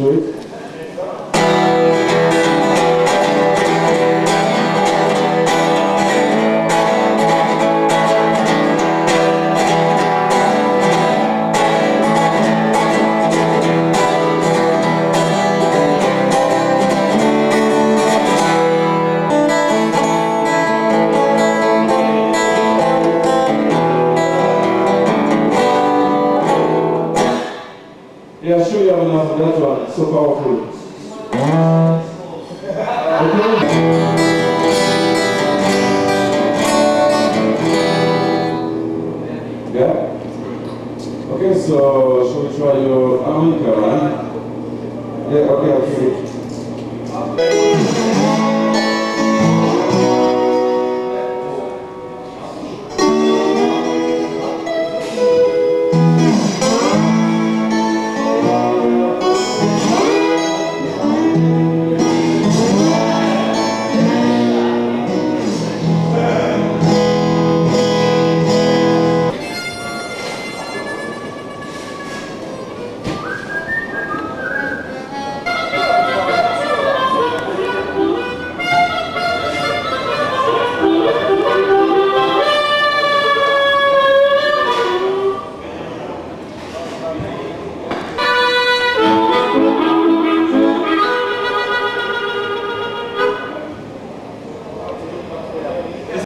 Good. Yeah, sure you have enough for that one, it's so powerful. Okay. Yeah? Okay, so should we try your harmonica, right? Yeah, okay.